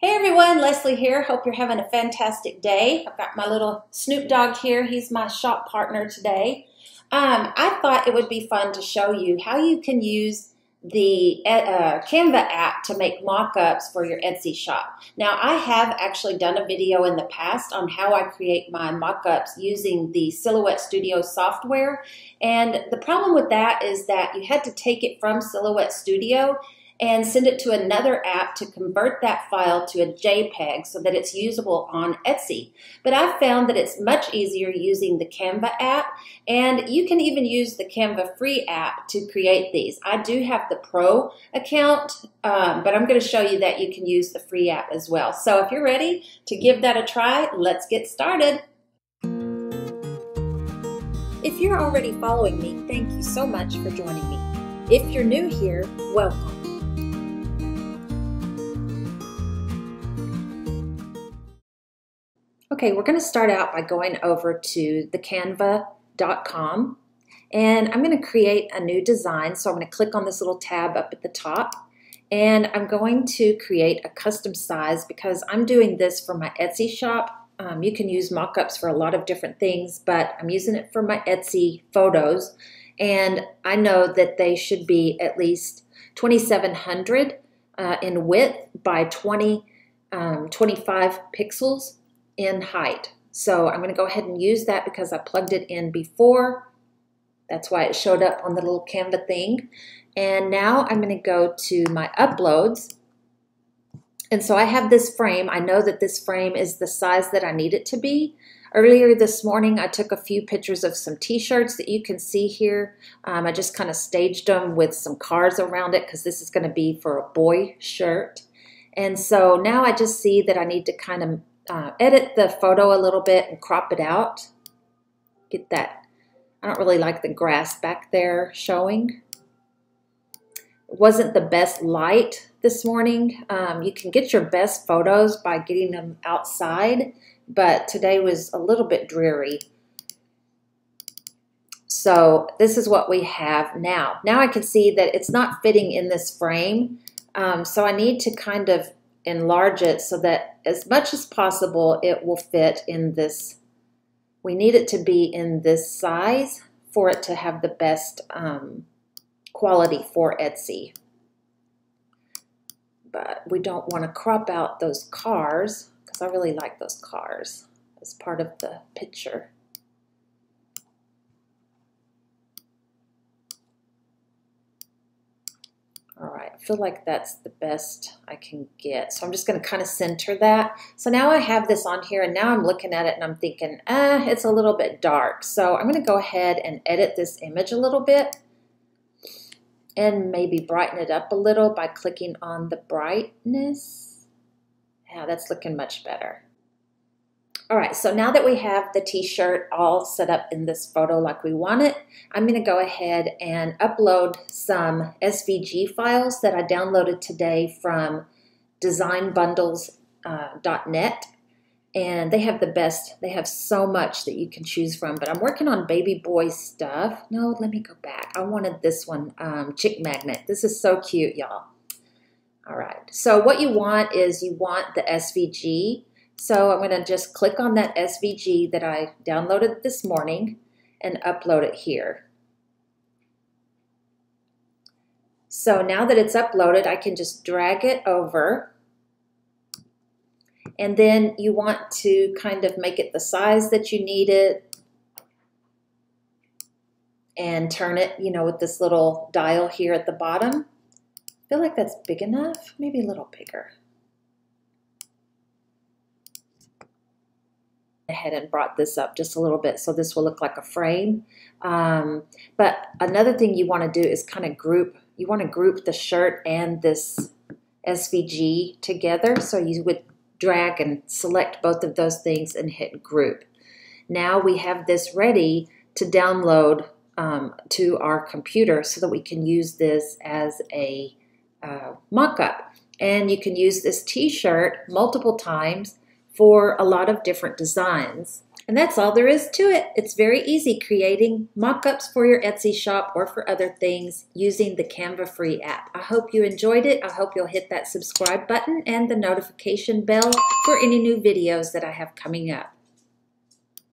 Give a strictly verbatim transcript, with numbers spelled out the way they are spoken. Hey everyone, Leslie here. Hope you're having a fantastic day. I've got my little Snoop Dogg here. He's my shop partner today. Um, I thought it would be fun to show you how you can use the uh, Canva app to make mock-ups for your Etsy shop. Now, I have actually done a video in the past on how I create my mock-ups using the Silhouette Studio software. And the problem with that is that you had to take it from Silhouette Studio and send it to another app to convert that file to a JPEG so that it's usable on Etsy. But I've found that it's much easier using the Canva app, and you can even use the Canva free app to create these. I do have the pro account, um, but I'm going to show you that you can use the free app as well. So if you're ready to give that a try, let's get started. If you're already following me, thank you so much for joining me. If you're new here, welcome. Okay, we're going to start out by going over to the canva dot com, and I'm going to create a new design. So I'm going to click on this little tab up at the top, and I'm going to create a custom size because I'm doing this for my Etsy shop. Um, you can use mock-ups for a lot of different things, but I'm using it for my Etsy photos, and I know that they should be at least twenty-seven hundred uh, in width by twenty, um, twenty-five pixels in height. So I'm going to go ahead and use that because I plugged it in before. That's why it showed up on the little Canva thing. And now I'm going to go to my uploads. And so I have this frame. I know that this frame is the size that I need it to be. Earlier this morning, I took a few pictures of some t-shirts that you can see here. Um, I just kind of staged them with some cars around it because this is going to be for a boy shirt. And so now I just see that I need to kind of Uh, edit the photo a little bit and crop it out. Get that. I don't really like the grass back there showing. It wasn't the best light this morning. Um, you can get your best photos by getting them outside, but today was a little bit dreary. So this is what we have now. Now I can see that it's not fitting in this frame, um, so I need to kind of enlarge it so that as much as possible it will fit in this. We need it to be in this size for it to have the best um, quality for Etsy. But we don't want to crop out those cars because I really like those cars as part of the picture. All right, I feel like that's the best I can get. So I'm just going to kind of center that. So now I have this on here, and now I'm looking at it and I'm thinking, ah, it's a little bit dark. So I'm going to go ahead and edit this image a little bit and maybe brighten it up a little by clicking on the brightness. Yeah, that's looking much better. All right, so now that we have the t-shirt all set up in this photo like we want it, I'm going to go ahead and upload some S V G files that I downloaded today from design bundles dot net. And they have the best, they have so much that you can choose from, but I'm working on baby boy stuff. No, let me go back. I wanted this one, um, Chick Magnet. This is so cute, y'all. All right, so what you want is you want the S V G. So I'm going to just click on that S V G that I downloaded this morning and upload it here. So now that it's uploaded, I can just drag it over. And then you want to kind of make it the size that you need it and turn it, you know, with this little dial here at the bottom. I feel like that's big enough, maybe a little bigger. Ahead and brought this up just a little bit so this will look like a frame. Um, but another thing you want to do is kind of group, you want to group the shirt and this S V G together. So you would drag and select both of those things and hit group. Now we have this ready to download um, to our computer so that we can use this as a uh, mock-up. And you can use this t-shirt multiple times for a lot of different designs. And that's all there is to it. It's very easy creating mock-ups for your Etsy shop or for other things using the Canva free app. I hope you enjoyed it. I hope you'll hit that subscribe button and the notification bell for any new videos that I have coming up.